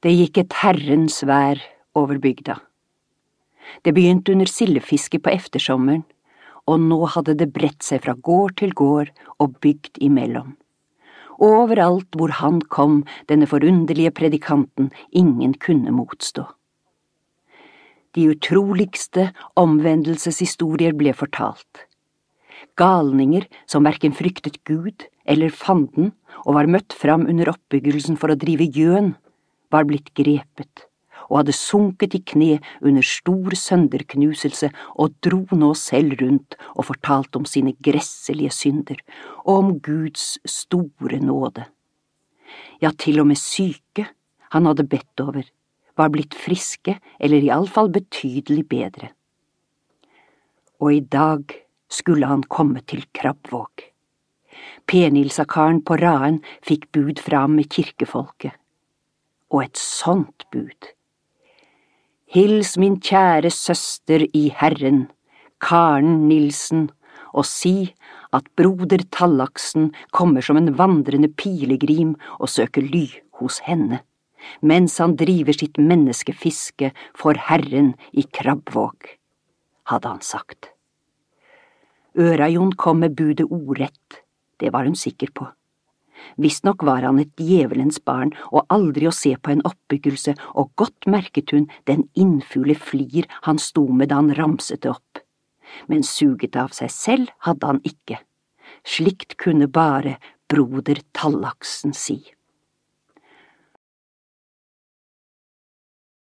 Det gikk et herrens vær over bygda. Det begynte under sildefiske på eftersommeren, og nå hadde det bredt seg fra gård til gård og bygd imellom. Overalt hvor han kom, denne forunderlige predikanten, ingen kunne motstå. De utroligste omvendelseshistorier ble fortalt. Galninger som hverken fryktet Gud eller fanden og var møtt fram under oppbyggelsen for å drive gjøn, var blitt grepet og hadde sunket i kne under stor sønderknuselse og dro nå selv rundt og fortalte om sine gresselige synder og om Guds store nåde. Ja, til og med syke han hadde bedt over, var blitt friske eller i alle fall betydelig bedre. Og i dag skulle han komme til Krabbåk. P-Nilsakaren på Raen fikk bud fra ham med kirkefolket. Og et sånt bud. Hils min kjære søster i Herren, Karn Nilsen, og si at broder Tallaksen kommer som en vandrende pilegrim og søker ly hos henne, mens han driver sitt menneskefiske for Herren i Krabvåg, hadde han sagt. Ørajon kom med budet ordrett, det var hun sikker på. Visstnok var han et djevelens barn og aldri å se på en oppbyggelse, og godt merket hun den innfule flir han sto med da han ramset det opp. Men suget av seg selv hadde han ikke. Slikt kunne bare broder Tallaksen si.